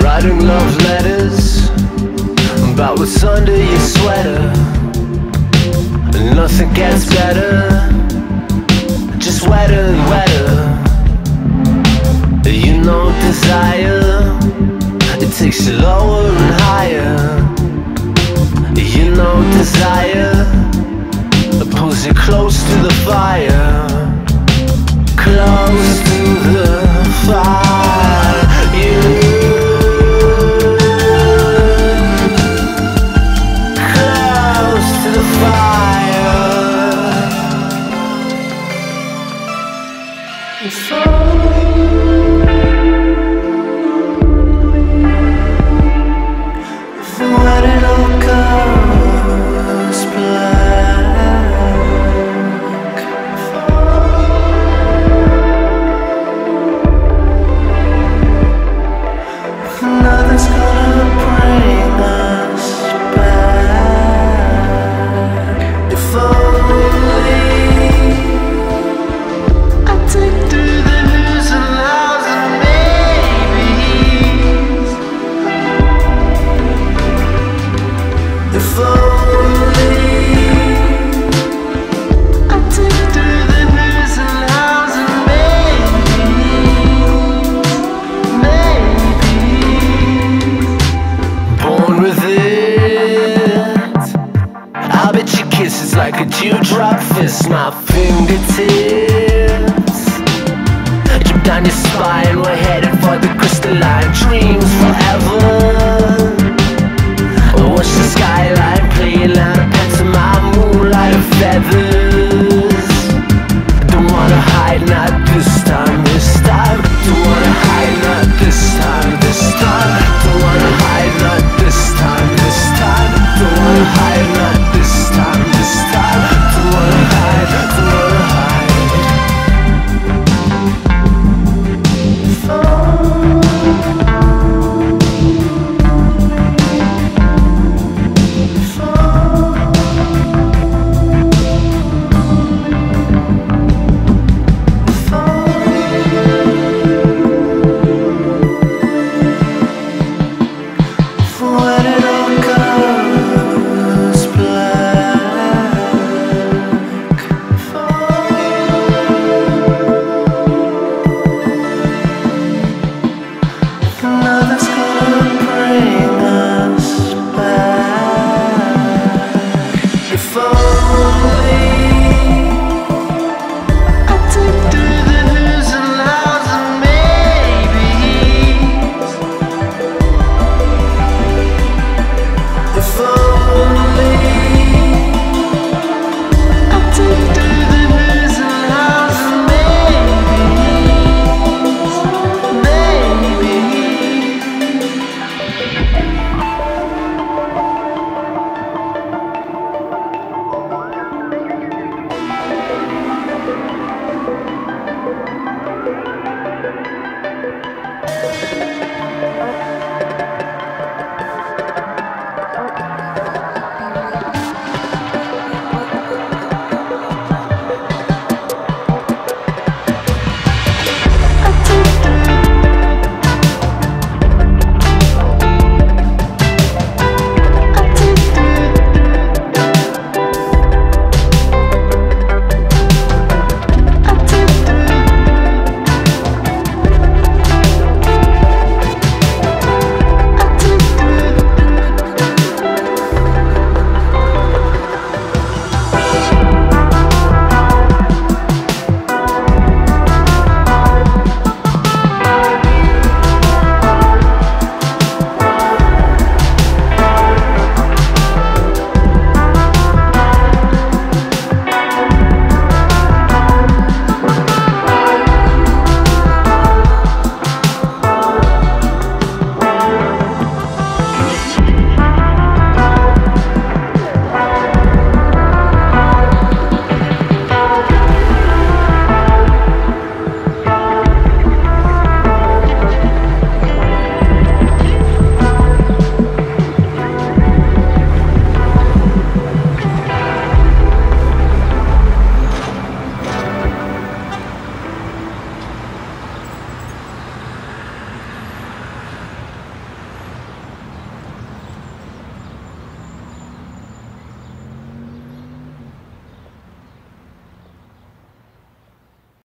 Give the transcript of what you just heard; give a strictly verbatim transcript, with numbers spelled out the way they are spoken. Writing love letters about what's under your sweater. Nothing gets better, just wetter and wetter. You know desire, it takes you lower and higher. You know desire, it pulls you close to the fire. Close to the fire. You close to the fire. My fingertips drip down your spine. We're headed for the crystalline dreams forever.